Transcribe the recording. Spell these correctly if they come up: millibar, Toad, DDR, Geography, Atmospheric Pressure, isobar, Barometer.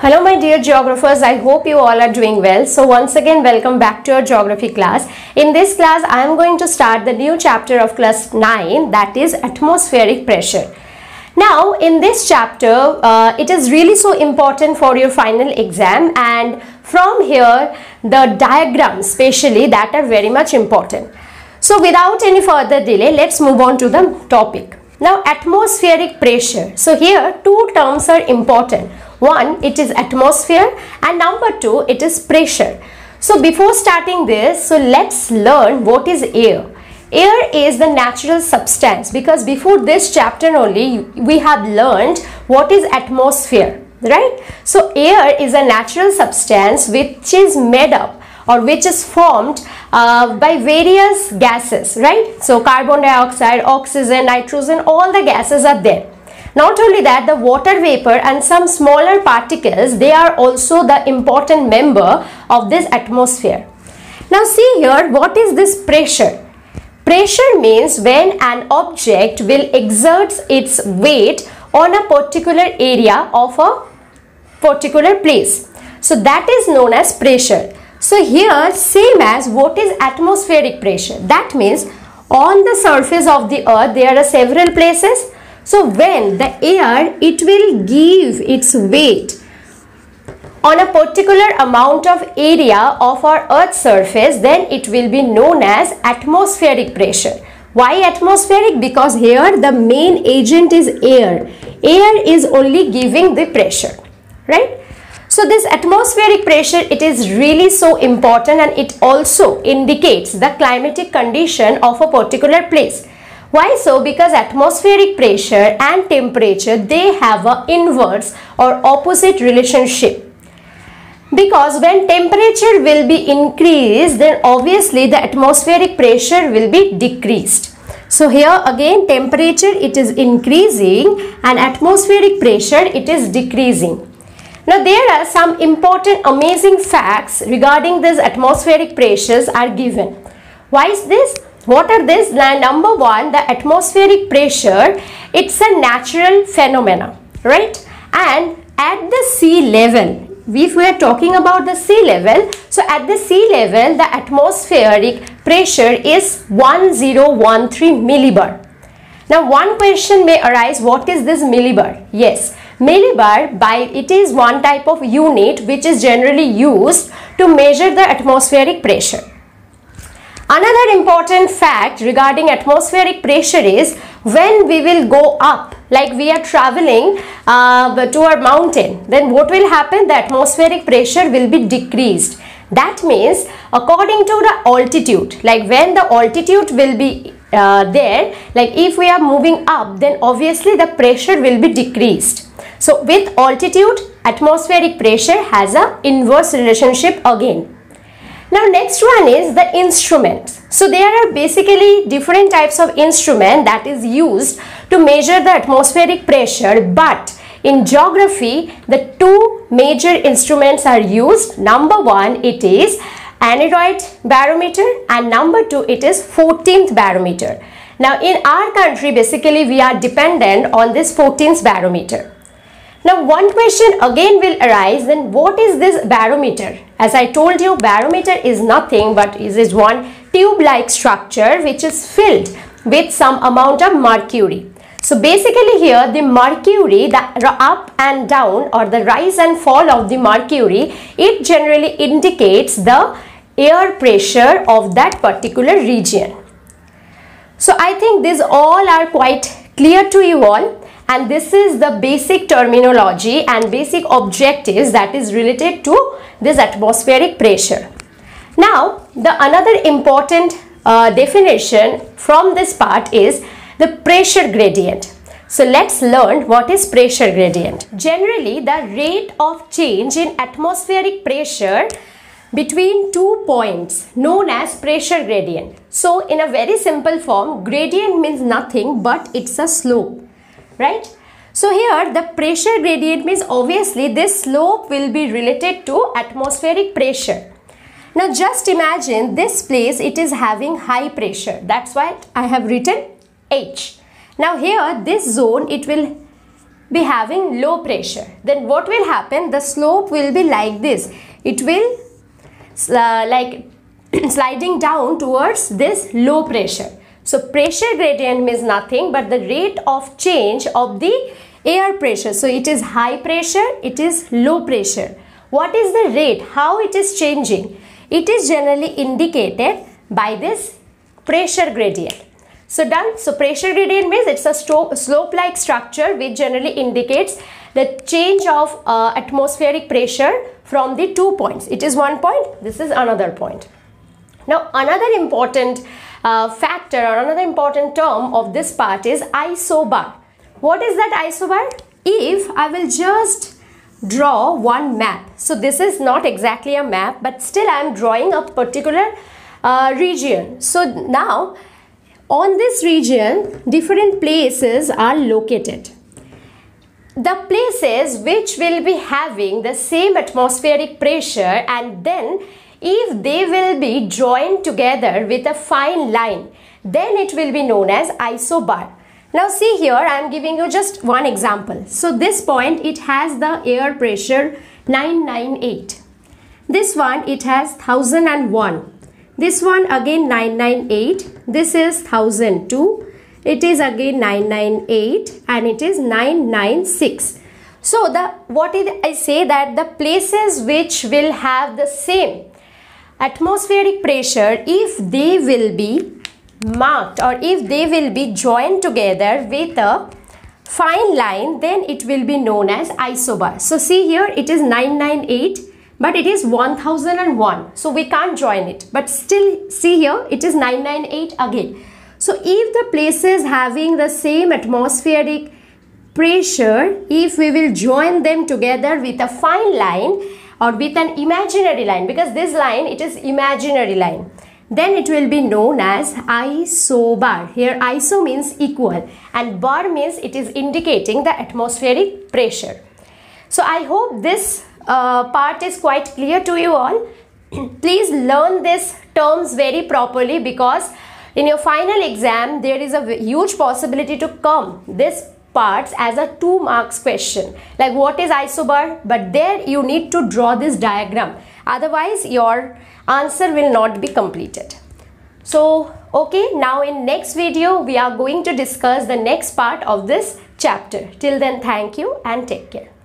Hello my dear geographers, I hope you all are doing well. So once again welcome back to your geography class. In this class I am going to start the new chapter of class 9, that is atmospheric pressure. Now in this chapter it is really so important for your final exam, and from here the diagrams especially that are very much important. So without any further delay let's move on to the topic. Now atmospheric pressure. So here two terms are important. One, it is atmosphere, and number two, it is pressure. So before starting this, so let's learn what is air. Air is the natural substance, because before this chapter only we have learned what is atmosphere, right? So air is a natural substance which is made up or which is formed by various gases, right? So carbon dioxide, oxygen, nitrogen, all the gases are there. Not only that, the water vapor and some smaller particles, they are also the important member of this atmosphere. Now see here, what is this pressure? Pressure means when an object will exert its weight on a particular area of a particular place. So that is known as pressure. So here same as what is atmospheric pressure. That means on the surface of the earth there are several places. So when the air, it will give its weight on a particular amount of area of our earth's surface, then it will be known as atmospheric pressure. Why atmospheric? Because here the main agent is air. Air is only giving the pressure, right? So this atmospheric pressure, it is really so important, and it also indicates the climatic condition of a particular place. Why so? Because atmospheric pressure and temperature, they have an inverse or opposite relationship. Because when temperature will be increased, then obviously the atmospheric pressure will be decreased. So here again temperature, it is increasing, and atmospheric pressure, it is decreasing. Now there are some important amazing facts regarding this atmospheric pressures are given. Why is this? What are these? Number one, the atmospheric pressure, it's a natural phenomena, right? And at the sea level, if we are talking about the sea level, so at the sea level, the atmospheric pressure is 1013 millibar. Now one question may arise, what is this millibar? Yes, millibar, it is one type of unit which is generally used to measure the atmospheric pressure. Another important fact regarding atmospheric pressure is when we will go up, like we are traveling to our mountain, then what will happen? The atmospheric pressure will be decreased. That means according to the altitude, like when the altitude will be there, like if we are moving up, then obviously the pressure will be decreased. So with altitude, atmospheric pressure has an inverse relationship again. Now next one is the instruments. So there are basically different types of instrument that is used to measure the atmospheric pressure, but in geography the two major instruments are used. Number one, it is aneroid barometer, and number two, it is 14th barometer. Now in our country basically we are dependent on this 14th barometer. Now one question again will arise, then what is this barometer? As I told you, barometer is nothing but is one tube-like structure which is filled with some amount of mercury. So basically here the mercury, the up and down or the rise and fall of the mercury, it generally indicates the air pressure of that particular region. So I think these all are quite clear to you all. And this is the basic terminology and basic objectives that is related to this atmospheric pressure. Now, the another important definition from this part is the pressure gradient. So let's learn what is pressure gradient. Generally, the rate of change in atmospheric pressure between two points known as pressure gradient. So in a very simple form, gradient means nothing but it's a slope. Right? So here the pressure gradient means obviously this slope will be related to atmospheric pressure. Now just imagine this place, it is having high pressure. That's why I have written H. Now here this zone, it will be having low pressure, then what will happen? The slope will be like this. It will sliding down towards this low pressure. So pressure gradient means nothing but the rate of change of the air pressure. So it is high pressure, it is low pressure. What is the rate? How it is changing? It is generally indicated by this pressure gradient. So done. So pressure gradient means it's a slope-like structure which generally indicates the change of atmospheric pressure from the 2 points. It is one point, this is another point. Now another important factor or another important term of this part is isobar. What is that isobar? If I will just draw one map. So this is not exactly a map, but still I am drawing a particular region. So now on this region, different places are located. The places which will be having the same atmospheric pressure, and then if they will be joined together with a fine line, then it will be known as isobar. Now see here, I am giving you just one example. So this point, it has the air pressure 998. This one, it has 1001. This one again 998. This is 1002. It is again 998 and it is 996. So what did I say? That the places which will have the same atmospheric pressure, if they will be marked or if they will be joined together with a fine line, then it will be known as isobar. So see here, it is 998 but it is 1001, so we can't join it, but still see here it is 998 again. So if the places having the same atmospheric pressure, if we will join them together with a fine line or with an imaginary line, because this line, it is imaginary line, then it will be known as isobar. Here iso means equal and bar means it is indicating the atmospheric pressure. So I hope this part is quite clear to you all. Please learn these terms very properly, because in your final exam there is a huge possibility to come this parts as a 2 marks question, like what is isobar, but there you need to draw this diagram, otherwise your answer will not be completed. So okay, now in next video we are going to discuss the next part of this chapter. Till then, thank you and take care.